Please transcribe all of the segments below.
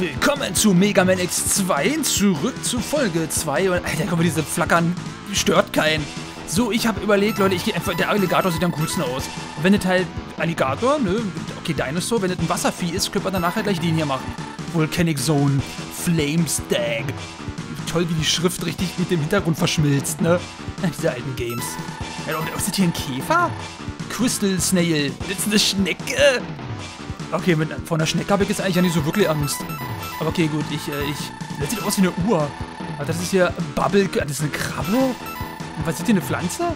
Willkommen zu Mega Man X2, zurück zu Folge 2. Und Alter, komm, diese Flackern stört keinen. So, ich habe überlegt, Leute, ich gehe einfach, der Alligator sieht am coolsten aus. Wenn das halt Alligator, ne, okay, Dinosaur, wenn das ein Wasservieh ist, könnte man danach halt gleich den hier machen. Volcanic Zone, Flame Stag. Toll, wie die Schrift richtig mit dem Hintergrund verschmilzt, ne? Diese alten Games. Ist das hier ein Käfer? Crystal Snail, das ist eine Schnecke. Okay, von der Schnecke habe ich jetzt eigentlich nicht so wirklich Angst. Aber okay, gut, das sieht aus wie eine Uhr. Aber das ist hier Bubble... Das ist eine Krabbe? Und was ist hier, eine Pflanze?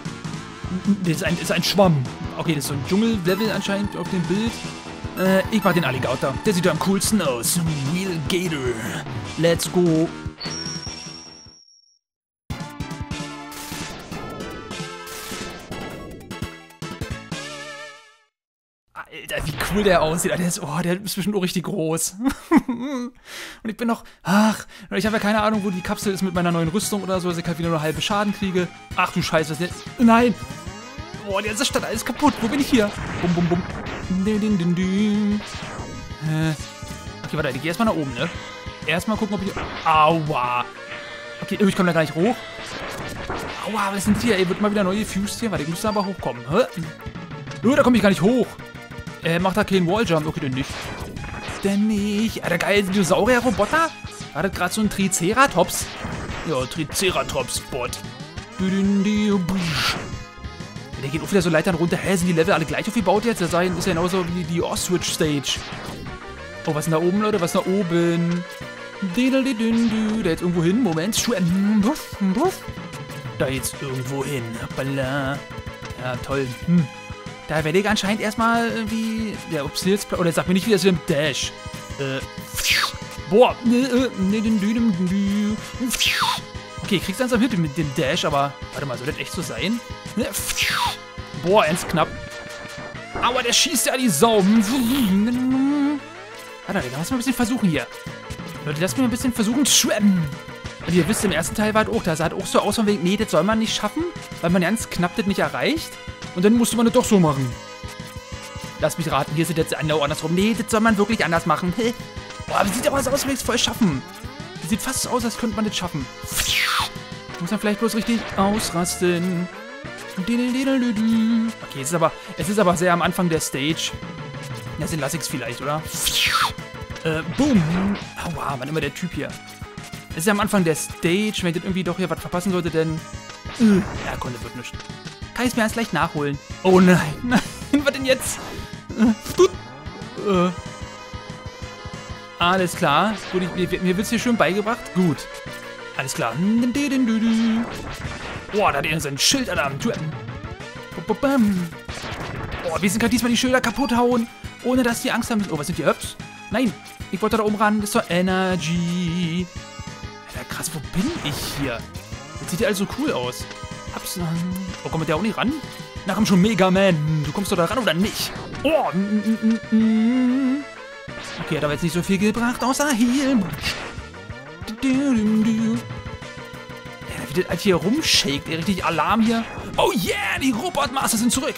Das ist ein Schwamm. Okay, das ist so ein Dschungellevel anscheinend auf dem Bild. Ich mach den Alligator. Der sieht ja am coolsten aus. Wheel Gator. Let's go. Alter, wie cool der aussieht. Der ist bestimmt auch richtig groß. Und ich bin noch... Ach, ich habe ja keine Ahnung, wo die Kapsel ist mit meiner neuen Rüstung oder so, dass ich halt wieder nur halbe Schaden kriege. Ach du Scheiße, was ist jetzt? Nein! Boah, jetzt ist das alles kaputt. Wo bin ich hier? Bum, bum, bum. Din, din, din, din. Okay, warte, ich gehe erstmal nach oben, ne? Erstmal gucken, ob ich... Aua! Okay, ich komme da gar nicht hoch. Aua, was sind hier? Ey, wird mal wieder neu gefused hier. Warte, ich muss da aber hochkommen. Hä? Nö, da komme ich gar nicht hoch. Macht da keinen Walljump? Okay, denn nicht. Denn nicht. Alter, geil, Dinosaurier-Roboter? War das gerade so ein Triceratops? Ja, Triceratops-Bot. Der geht auch wieder so Leitern runter. Hä, sind die Level alle gleich aufgebaut jetzt? Das ist ja genauso wie die Ostrich-Stage. Oh, was ist denn da oben, Leute? Was ist denn da oben? Der jetzt irgendwo hin. Moment. Da jetzt irgendwo hin. Ja, toll. Hm. Da werde ich anscheinend erstmal irgendwie... Ja, ob es jetzt... Oder sag mir nicht, wie das ist im Dash. Boah. Okay, ich krieg's langsam hin mit dem Dash, aber... Warte mal, soll das echt so sein? Boah, ernst knapp. Aua, der schießt ja die Sau. Alter, dann lass mal ein bisschen versuchen hier. Leute, lass mich mal ein bisschen versuchen zu schwemmen. Also ihr wisst, im ersten Teil war es auch da. Es sah auch so aus von wegen, nee, das soll man nicht schaffen, weil man ganz knapp das nicht erreicht. Und dann musste man das doch so machen. Lass mich raten, hier sind jetzt andersrum. Nee, das soll man wirklich anders machen. Boah, aber sieht aber so aus, als würde ich es voll schaffen. Das sieht fast so aus, als könnte man das schaffen. Muss man vielleicht bloß richtig ausrasten. Okay, es ist aber sehr am Anfang der Stage. Ja, sind lass ich's vielleicht, oder? Boom. Aua, wann immer der Typ hier. Es ist ja am Anfang der Stage. Wenn ich das irgendwie doch hier was verpassen sollte, denn... Ja, Kunde wird nichts. Kann ich es mir erst gleich nachholen? Oh nein, nein, was denn jetzt? Alles klar. Gut, mir wird es hier schön beigebracht. Gut. Alles klar. Boah, da hat er sein Schild an der Tür. Boah, wir sind gerade diesmal die Schilder kaputt hauen, ohne dass die Angst haben müssen. Oh, was sind die Ups? Nein, ich wollte da oben ran. Das ist doch Energy. Alter, krass, wo bin ich hier? Das sieht ja alles so cool aus. Oh, kommt der auch nicht ran? Na komm schon, Mega Man. Du kommst doch da ran, oder nicht? Oh, okay, hat aber jetzt nicht so viel gebracht, außer hier. Wie das halt hier rumshakt, der richtig Alarm hier. Oh yeah, die Robotmaster sind zurück.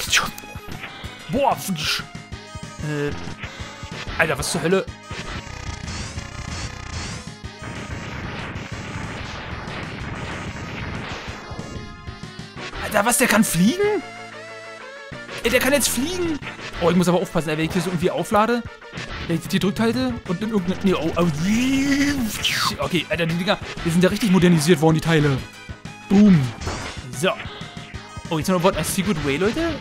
Boah. Alter, was zur Hölle? Alter, was? Der kann fliegen? Ey, der kann jetzt fliegen? Oh, ich muss aber aufpassen, wenn ich hier so irgendwie auflade. Wenn ich die drückt halte und dann irgendeine... Nee, oh. Okay, Alter, die Dinger... Die sind ja richtig modernisiert worden, die Teile. Boom. So. Oh, jetzt noch ein Wort als Secret Way, Leute.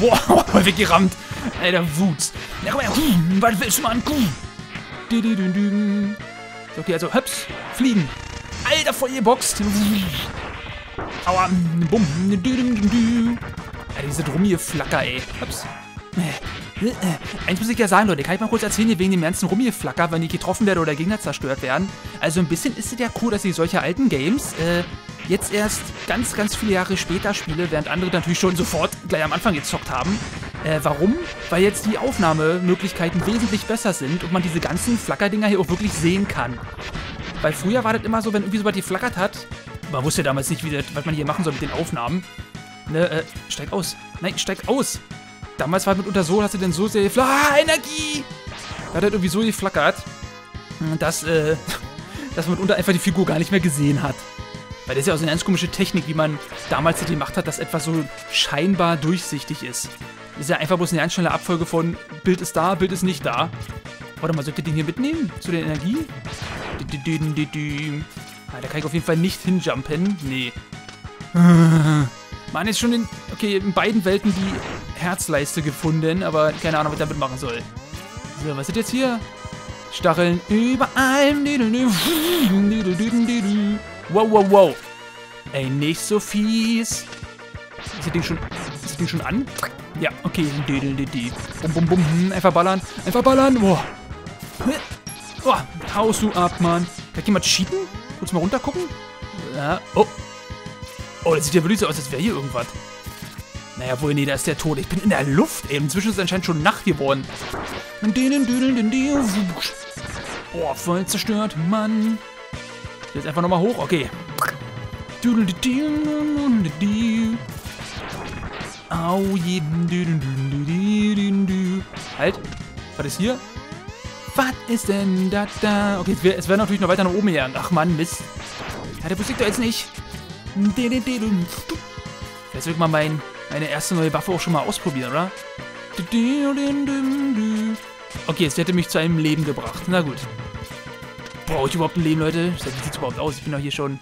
Boah, weggerammt. Alter, Wutz. Na komm her, was willst du mal an Kuh? Okay, also, höps, fliegen. Alter, voll geboxt. Aua. Bumm. Alter, diese Rumgeflacker, ey. Ups. Eins muss ich ja sagen, Leute. Kann ich mal kurz erzählen, hier wegen dem ganzen Rumgeflacker, wenn ich getroffen werde oder Gegner zerstört werden. Also ein bisschen ist es ja cool, dass ich solche alten Games jetzt erst ganz, ganz viele Jahre später spiele, während andere natürlich schon sofort gleich am Anfang gezockt haben. Warum? Weil jetzt die Aufnahmemöglichkeiten wesentlich besser sind und man diese ganzen Flackerdinger hier auch wirklich sehen kann. Weil früher war das immer so, wenn irgendwie sowas geflackert hat. Man wusste ja damals nicht, was man hier machen soll mit den Aufnahmen. Ne, steig aus. Nein, steig aus. Damals war mitunter so, hast du denn so sehr geflackert. Ah, Energie! Da hat er irgendwie so geflackert, dass man mitunter einfach die Figur gar nicht mehr gesehen hat. Weil das ist ja auch so eine ganz komische Technik, wie man damals das gemacht hat, dass etwas so scheinbar durchsichtig ist. Das ist ja einfach bloß eine ganz schnelle Abfolge von Bild ist da, Bild ist nicht da. Warte mal, sollte ich den hier mitnehmen? Zu der Energie? Ah, da kann ich auf jeden Fall nicht hinjumpen. Nee. Man ist schon in, okay, in beiden Welten die Herzleiste gefunden, aber keine Ahnung, was ich damit machen soll. So, was ist jetzt hier? Stacheln überall. Wow, wow, wow. Ey, nicht so fies. Ist das Ding schon an? Ja, okay. Bum, bum, bum. Einfach ballern. Einfach ballern. Wow. Oh, haust du ab, Mann. Kann jemand cheaten? Kurz mal runter gucken. Ja. Oh. Oh, das sieht ja wirklich so aus, als wäre hier irgendwas. Naja, wohl, nee, da ist der Tod. Ich bin in der Luft, ey. Inzwischen ist es anscheinend schon Nacht geworden. Oh, voll zerstört, Mann. Jetzt einfach nochmal hoch, okay. Au, halt. Was ist hier? Was ist denn das da? Okay, es wäre natürlich noch weiter nach oben her. Ach man, Mist. Ja, der Bus liegt doch jetzt nicht. Jetzt will ich mal meine erste neue Waffe auch schon mal ausprobieren, oder? Okay, es hätte mich zu einem Leben gebracht. Na gut. Brauche ich überhaupt ein Leben, Leute? Wie sieht es überhaupt aus? Ich bin doch hier schon...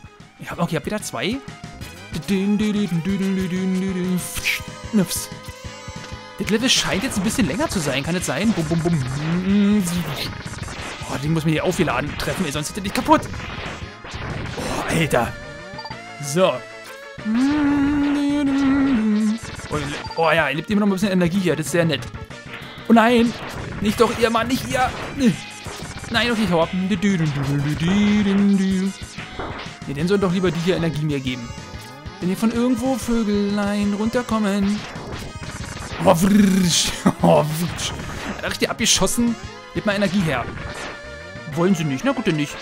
Okay, ich hab wieder zwei. Das Level scheint jetzt ein bisschen länger zu sein. Kann das sein? Bum, bum, bum. Oh, das Ding muss mir hier aufgeladen treffen, ey, sonst ist das nicht kaputt. Oh, Alter. So. Oh ja, er lebt immer noch ein bisschen Energie hier. Das ist sehr nett. Oh nein. Nicht doch ihr, Mann. Nicht ihr. Nein, okay, ich hau ab. Ne, denen sollen doch lieber die hier Energie mehr geben. Wenn hier von irgendwo Vögelein runterkommen. Oh, wrrsch. Oh, wrrsch. Er hat richtig abgeschossen. Gebt mal Energie her. Wollen sie nicht? Na gut, dann nicht.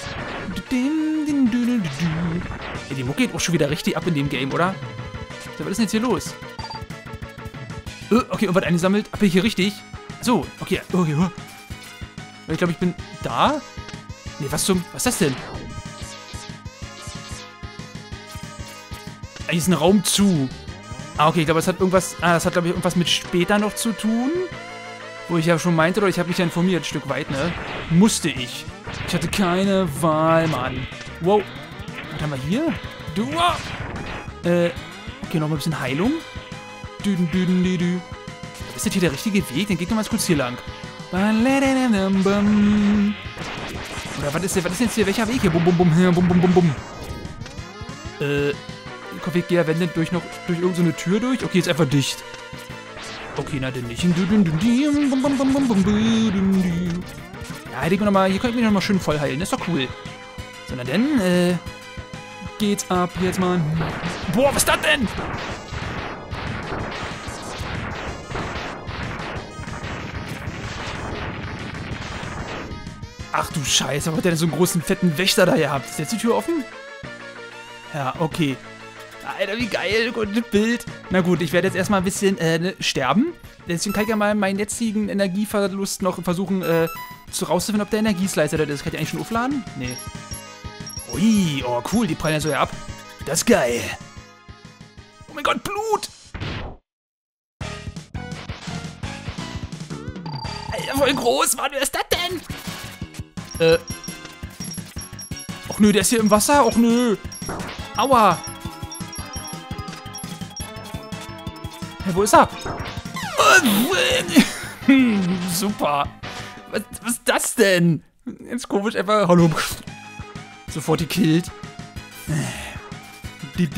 Ey, die Mucke geht auch schon wieder richtig ab in dem Game, oder? So, was ist denn jetzt hier los? Okay, irgendwas eingesammelt. Hab ich hier richtig? So, okay. Okay. Ich glaube, ich bin da. Nee, was ist das denn? Hier ist ein Raum zu. Ah, okay, ich glaube, das hat irgendwas... Ah, das hat, glaube ich, irgendwas mit später noch zu tun. Wo ich ja schon meinte, oder ich habe mich ja informiert, ein Stück weit, ne? Musste ich. Ich hatte keine Wahl, Mann. Wow. Was haben wir hier? Okay, nochmal ein bisschen Heilung. Ist das hier der richtige Weg? Dann geht nochmal kurz hier lang. Oder was ist jetzt hier? Welcher Weg hier? Bum, bum, bum, hier, bum, bum, bum, bum. Kopf, ich gehe ja, wenn denn, durch irgendeine Tür durch. Okay, ist einfach dicht. Okay, na denn nicht. Ja, hätte ich mir nochmal... Hier könnte ich mich nochmal schön voll heilen. Das ist doch cool. So, na denn, geht's ab jetzt mal. Boah, was ist das denn? Ach du Scheiße, warum hat der denn so einen großen, fetten Wächter da gehabt? Ist jetzt die Tür offen? Ja, okay. Alter, wie geil, gutes Bild. Na gut, ich werde jetzt erstmal ein bisschen sterben. Deswegen kann ich ja mal meinen jetzigen Energieverlust noch versuchen, rauszufinden, ob der Energieslicer da ist. Kann ich eigentlich schon aufladen? Nee. Ui, oh cool, die prallen ja so ab. Das ist geil. Oh mein Gott, Blut! Alter, voll groß, Mann, wer ist das denn? Och nö, der ist hier im Wasser? Och nö. Aua. Hey, wo ist er? Super. Was ist das denn? Jetzt komisch einfach. Hallo. Sofort gekillt. Das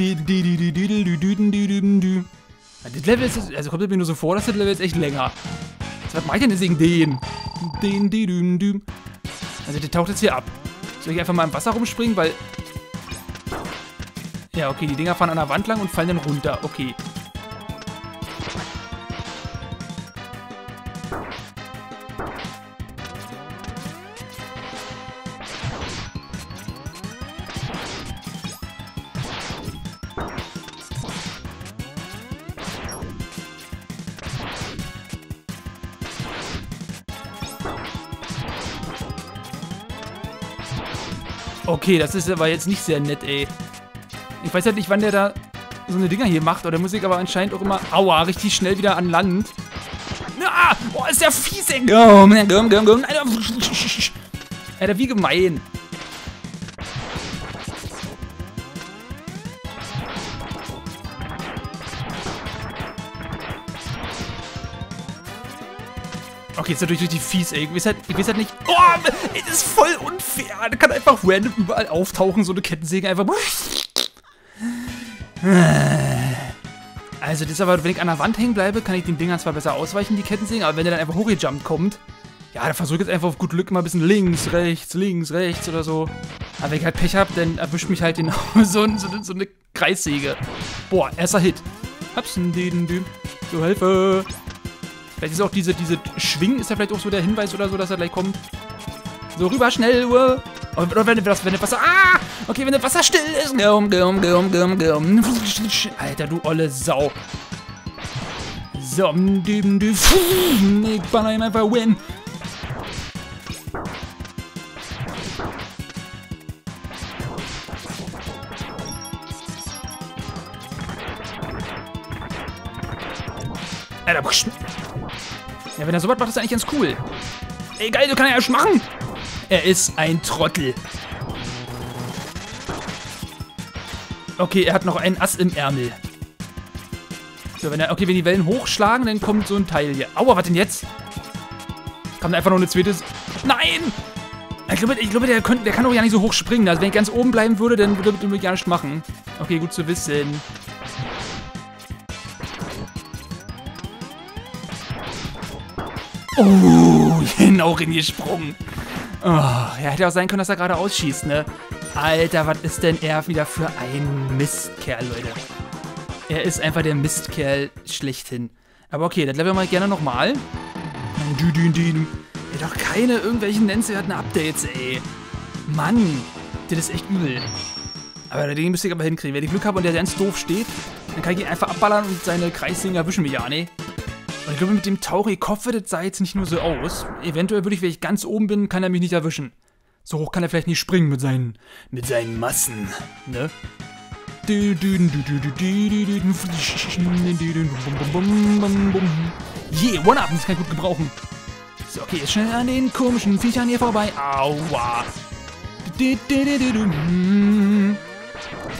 Level ist... Also kommt mir nur so vor, dass das Level ist echt länger. Was mache ich denn jetzt gegen den? Also der taucht jetzt hier ab. Soll ich einfach mal im Wasser rumspringen, weil... Ja, okay, die Dinger fahren an der Wand lang und fallen dann runter. Okay. Okay, das ist aber jetzt nicht sehr nett, ey. Ich weiß halt nicht, wann der da so eine Dinger hier macht. Oder der Musik aber anscheinend auch immer... Aua, richtig schnell wieder an Land. Ah, oh, ist der fies, ey. Alter, wie gemein. Okay, ist natürlich richtig fies, ey. Ich weiß halt nicht... Oh, ey, das ist voll unfair. Da kann einfach random überall auftauchen, so eine Kettensäge einfach... Also das ist aber, wenn ich an der Wand hängen bleibe, kann ich den Dingern zwar besser ausweichen, die Kettensägen, aber wenn der dann einfach hochgejumpt kommt, ja, dann versuche ich jetzt einfach auf gut Glück mal ein bisschen links, rechts oder so. Aber wenn ich halt Pech habe, dann erwischt mich halt genau so eine Kreissäge. Boah, erster Hit. Hapsen, so Hilfe. Vielleicht ist auch diese Schwingen, ist da vielleicht auch so der Hinweis oder so, dass er gleich kommt. So, rüber, schnell, Uhr. Oder wenn das Wasser... Ah! Okay, wenn das Wasser still ist... Alter, du olle Sau. So, ich baller ihm einfach win. Alter, ja, wenn er sowas macht, ist er eigentlich ganz cool. Ey, geil, du kannst ja erst machen. Er ist ein Trottel. Okay, er hat noch einen Ass im Ärmel. So, wenn die Wellen hochschlagen, dann kommt so ein Teil hier. Aua, was denn jetzt? Kam da einfach noch eine zweite... Nein! Ich glaube, der kann doch ja nicht so hoch springen. Also wenn ich ganz oben bleiben würde, dann würde ich gar nichts machen. Okay, gut zu wissen. Oh, genau reingesprungen. Oh, ja, hätte auch sein können, dass er gerade ausschießt, ne? Alter, was ist denn er wieder für ein Mistkerl, Leute? Er ist einfach der Mistkerl schlechthin. Aber okay, das leveln wir gerne nochmal. Ey, doch keine irgendwelchen nennenswerten Updates, ey. Mann, das ist echt übel. Aber den müsste ich aber hinkriegen. Wenn ich Glück habe und der ganz doof steht, dann kann ich ihn einfach abballern und seine Kreissägen erwischen mich ja, ne? Und ich glaube, mit dem Tauri-Kopf, das sah jetzt nicht nur so aus. Eventuell würde ich, wenn ich ganz oben bin, kann er mich nicht erwischen. So hoch kann er vielleicht nicht springen mit seinen Massen, ne? Yeah, One-Up, das kann ich gut gebrauchen. So, okay, jetzt schnell an den komischen Viechern hier vorbei. Aua.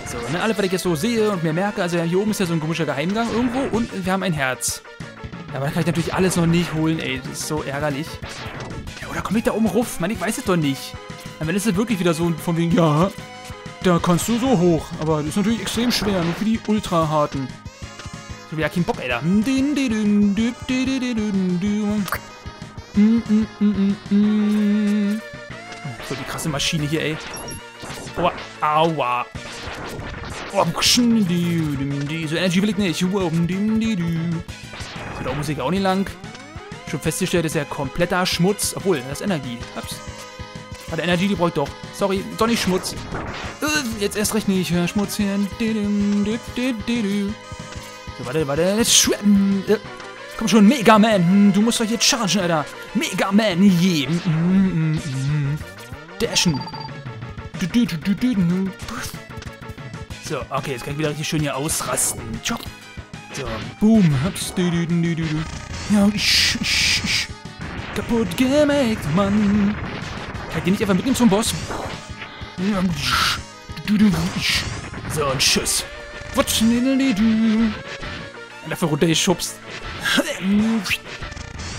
So, ne, alle, was ich jetzt so sehe und mir merke, also hier oben ist ja so ein komischer Geheimgang irgendwo und wir haben ein Herz. Aber da kann ich natürlich alles noch nicht holen, ey. Das ist so ärgerlich. Ja, oder komm ich da oben ruf? Mann, ich weiß es doch nicht. Am Ende ist es wirklich wieder so von wegen, ja, da kannst du so hoch. Aber das ist natürlich extrem schwer, nur für die Ultra-Harten. So wie Akin Bock, ey, da. So, die krasse Maschine hier, ey. Aua. Aua. Oh, so Energy will ich nicht. Da muss ich auch nicht lang. Schon festgestellt, ist ja kompletter Schmutz. Obwohl, das ist Energie. Ups. Aber die Energie, die brauche ich doch. Sorry, doch nicht Schmutz. Jetzt erst recht nicht. Schmutz hier. So, warte. Komm schon, Mega Man. Du musst doch jetzt chargen, Alter. Mega Man. Yeah. Dashen. So, okay, jetzt kann ich wieder richtig schön hier ausrasten. Ciao. So, boom. Ja, kaputt gemacht, Mann. Kann ich den nicht einfach mitnehmen zum Boss? So, und tschüss. Dafür runtergeschubst.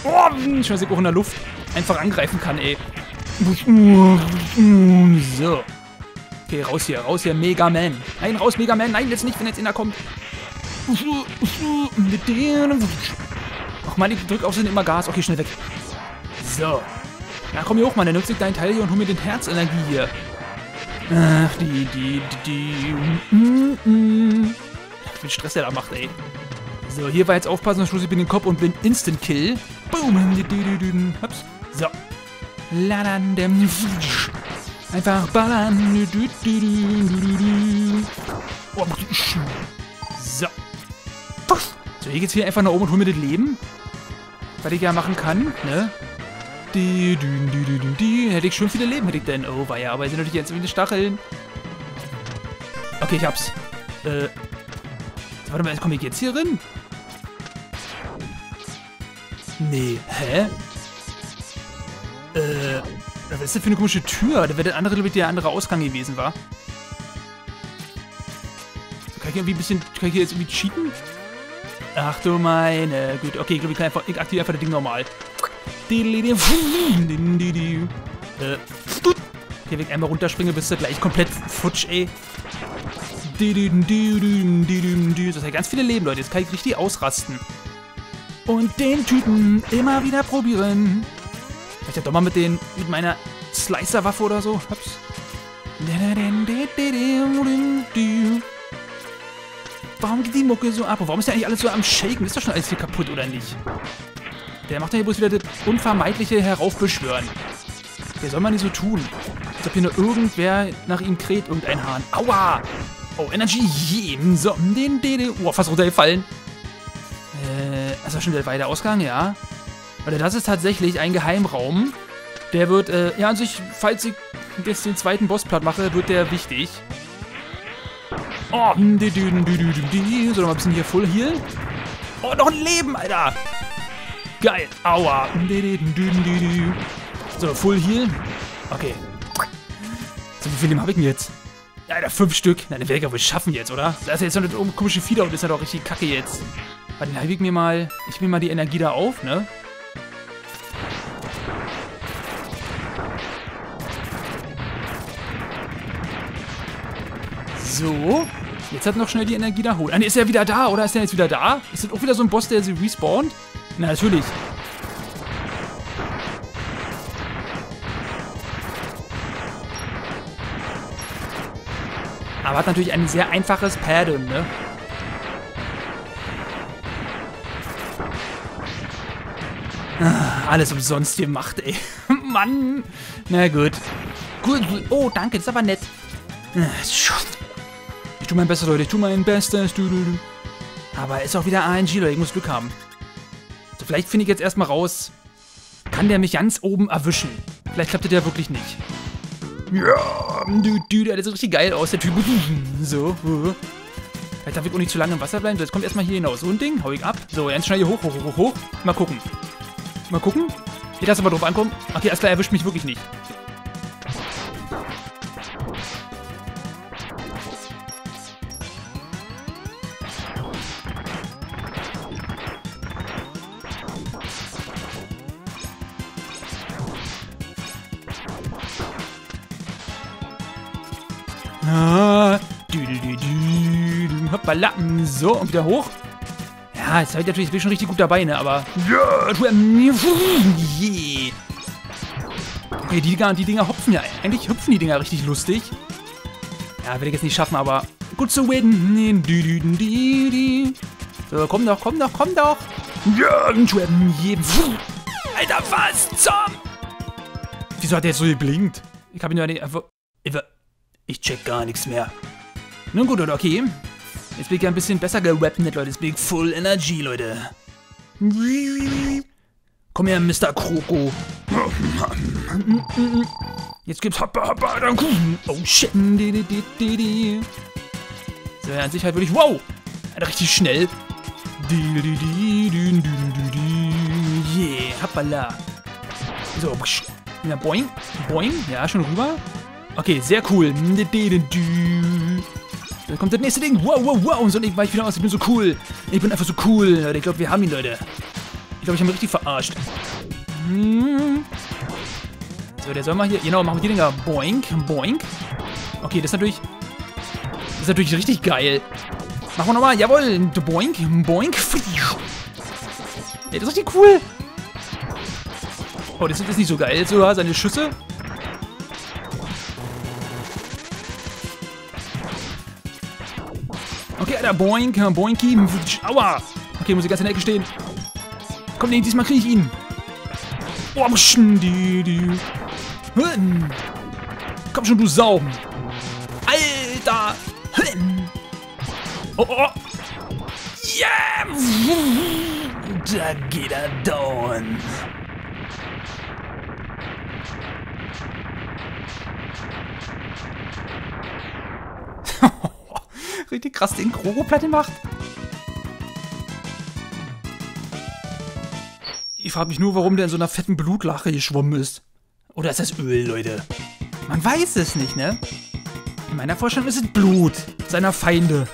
Oh, schön, dass ich auch in der Luft einfach angreifen kann, ey. So. Okay, raus hier, Mega Man. Nein, raus, Mega Man. Nein, jetzt nicht, wenn jetzt einer kommt. Mit denen. Ach man, ich drück auf sind immer Gas. Okay, schnell weg. So. Na komm hier hoch, Mann. Dann nutze ich deinen Teil hier und hol mir den Herzenergie hier. Ach, Ach, wie Stress der da macht, ey. So, hier war jetzt aufpassen, dann schluss ich bin den Kopf und bin Instant Kill. Boom. Hops. So. Einfach ballern. So. So, hier geht's hier einfach nach oben und hol mir das Leben. Was ich ja machen kann, ne? Hätte ich schon viele Leben, hätte ich denn. Oh, weia, aber es sind natürlich jetzt wieder Stacheln. Okay, ich hab's. Warte mal, komme ich jetzt hier rein? Nee, hä? Was ist das für eine komische Tür? Da wäre der andere, glaube ich, der andere Ausgang gewesen war. Kann ich irgendwie ein bisschen, kann ich hier jetzt irgendwie cheaten? Ach du meine Güte. Okay, ich glaube, ich aktiviere einfach das Ding normal. Okay, wenn ich einmal runterspringe, bist du gleich komplett futsch, ey. Das hat ganz viele Leben, Leute. Jetzt kann ich richtig ausrasten. Und den Typen immer wieder probieren. Vielleicht doch mal mit meiner Slicer-Waffe oder so. Ups. Warum geht die Mucke so ab? Und warum ist der eigentlich alles so am Shaken? Ist doch schon alles hier kaputt, oder nicht? Der macht ja hier bloß wieder das unvermeidliche Heraufbeschwören. Der soll man nicht so tun. Als ob hier nur irgendwer nach ihm kräht, irgendein Hahn. Aua! Oh, Energy! Yeah. So, oh, fast runtergefallen. Das war schon der weite Ausgang, ja. Also das ist tatsächlich ein Geheimraum. Der wird, ja, an sich, falls ich jetzt den zweiten Boss platt mache, wird der wichtig. Oh, so, noch ein bisschen hier voll hier. Oh, noch ein Leben, Alter. Geil, aua. So, Full Heal. Okay. So, wie viel Leben habe ich denn jetzt? Alter, 5 Stück. Nein, den werde ich ja wohl schaffen jetzt, oder? Da ist ja jetzt noch eine komische Fieder und ist ja doch richtig kacke jetzt. Warte, dann habe ich mir mal... Ich nehme mal die Energie da auf, ne? So. Jetzt hat noch schnell die Energie da holen. Ah, ne, ist er wieder da, oder? Ist er jetzt wieder da? Ist das auch wieder so ein Boss, der sie respawnt? Na, natürlich. Aber hat natürlich ein sehr einfaches Pattern, ne? Ah, alles umsonst gemacht, ey. Mann. Na gut. Gut. Oh, danke, das ist aber nett. Ich tue mein Bestes, Leute. Ich tue mein Bestes. Aber ist auch wieder ANG, Leute. Ich muss Glück haben. So, vielleicht finde ich jetzt erstmal raus, kann der mich ganz oben erwischen? Vielleicht klappt der wirklich nicht. Ja, der sieht richtig geil aus, der Typ. So. Vielleicht darf ich auch nicht zu lange im Wasser bleiben. So, jetzt kommt erstmal hier hinaus. So ein Ding, hau ich ab. So, ganz schnell hier hoch, hoch, hoch, hoch. Mal gucken. Mal gucken. Geht das aber drauf ankommen? Okay, alles klar, erwischt mich wirklich nicht. Hoppala. So, und wieder hoch. Ja, jetzt bin ich schon richtig gut dabei, ne? Aber. Yeah. Okay, die Dinger hopfen ja. Eigentlich hüpfen die Dinger richtig lustig. Ja, werde ich jetzt nicht schaffen, aber. Gut zu win. So, komm doch, komm doch, komm doch. Alter, was zum? Wieso hat der jetzt so geblinkt? Ich habe ihn ja nicht einfach. Ich check gar nichts mehr. Nun gut, oder okay. Jetzt bin ich ja ein bisschen besser gewappnet, Leute. Jetzt bin ich Full Energy, Leute. Komm her, Mr. Kroko. Jetzt gibt's Hoppa, Hoppa, dann Kuchen. Oh, shit. So, ja, an sich halt wirklich... Wow! Richtig schnell. Yeah, hoppala. So, na, boing, boing. Ja, schon rüber. Okay, sehr cool. Dann kommt das nächste Ding. Wow, wow, wow. Und so ich weich wieder aus. Ich bin so cool. Ich bin einfach so cool, Leute. Ich glaube, wir haben ihn, Leute. Ich glaube, ich habe ihn richtig verarscht. So, der soll mal hier... Genau, machen wir die Dinger. Boink, boink. Okay, das ist natürlich... Das ist natürlich richtig geil. Machen wir nochmal. Jawohl. Boink, boink. Ey, das ist richtig cool. Oh, das ist nicht so geil. So, seine Schüsse. Okay, Alter, boink, boinky, aua. Okay, muss ich ganz in der Ecke stehen. Komm, nee, diesmal kriege ich ihn. Komm schon, du Sau. Alter. Oh, oh. Yeah. Da geht er down. richtig krass den Krogo platt macht. Ich frage mich nur, warum der in so einer fetten Blutlache geschwommen ist. Oder ist das Öl, Leute? Man weiß es nicht, ne? In meiner Vorstellung ist es Blut seiner Feinde.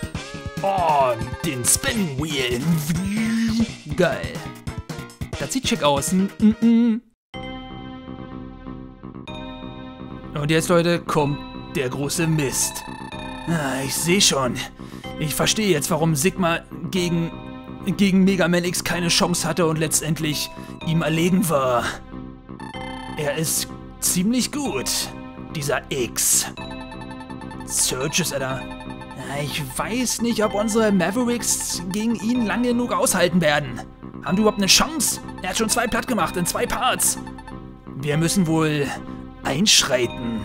Oh, den Spin Wheel. Geil. Das sieht schick aus. Und jetzt, Leute, kommt der große Mist. Ah, ich sehe schon. Ich verstehe jetzt, warum Sigma gegen Mega Man X keine Chance hatte und letztendlich ihm erlegen war. Er ist ziemlich gut, dieser X. Surges, Alter. Ich weiß nicht, ob unsere Mavericks gegen ihn lang genug aushalten werden. Haben die überhaupt eine Chance? Er hat schon 2 platt gemacht in 2 Parts. Wir müssen wohl einschreiten.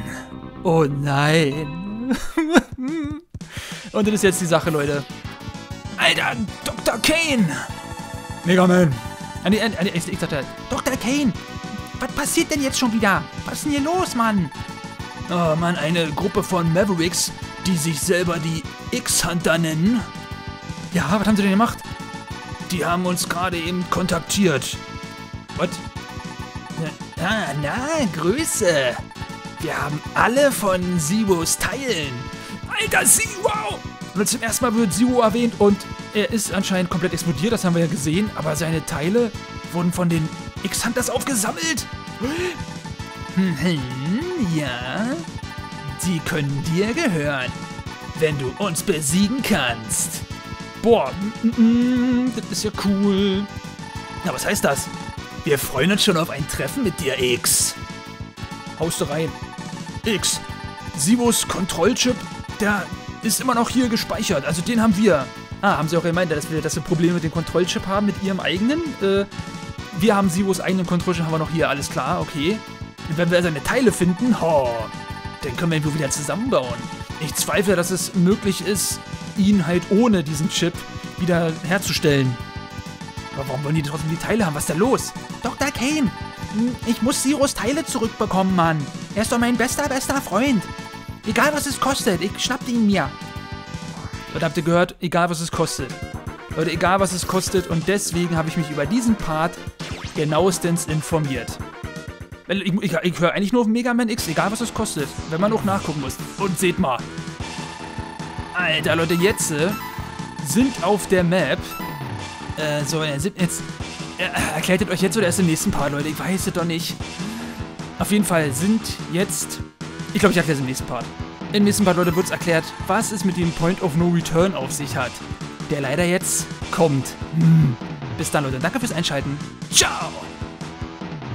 Oh nein. Und das ist jetzt die Sache, Leute. Alter, Dr. Kane! Mega Man! Ich dachte, Dr. Kane! Was passiert denn jetzt schon wieder? Was ist denn hier los, Mann? Oh Mann, eine Gruppe von Mavericks, die sich selber die X-Hunter nennen. Ja, was haben sie denn gemacht? Die haben uns gerade eben kontaktiert. Was? Na, Grüße. Wir haben alle von Zeros Teilen. Alter, Zero! Und zum ersten Mal wird Zero erwähnt und er ist anscheinend komplett explodiert, das haben wir ja gesehen. Aber seine Teile wurden von den X-Hunters aufgesammelt. Ja, die können dir gehören, wenn du uns besiegen kannst. Boah, das ist ja cool. Na, was heißt das? Wir freuen uns schon auf ein Treffen mit dir, X. Haust du rein. X, Sivos Kontrollchip, der ist immer noch hier gespeichert. Also den haben wir. Ah, haben sie auch gemeint, dass wir Probleme mit dem Kontrollchip haben, mit ihrem eigenen? Wir haben Sivos eigenen Kontrollchip, haben wir noch hier. Alles klar, okay. Und wenn wir seine Teile finden, dann können wir ihn wieder zusammenbauen. Ich zweifle, dass es möglich ist, ihn halt ohne diesen Chip wieder herzustellen. Aber warum wollen die trotzdem die Teile haben? Was ist da los? Dr. Kane, ich muss Zeros Teile zurückbekommen, Mann. Er ist doch mein bester Freund. Egal, was es kostet, ich schnapp ihn mir. Leute, habt ihr gehört? Egal, was es kostet. Leute, egal, was es kostet. Und deswegen habe ich mich über diesen Part genauestens informiert. Ich höre eigentlich nur auf Mega Man X, egal was es kostet, wenn man auch nachgucken muss. Und seht mal. Alter, Leute, jetzt sind auf der Map. Erklärt euch jetzt oder erst im nächsten Part, Leute? Ich weiß es doch nicht. Auf jeden Fall sind jetzt... Ich glaube, ich erkläre es im nächsten Part. Im nächsten Part, Leute, wird es erklärt, was es mit dem Point of No Return auf sich hat. Der leider jetzt kommt. Bis dann, Leute. Danke fürs Einschalten. Ciao!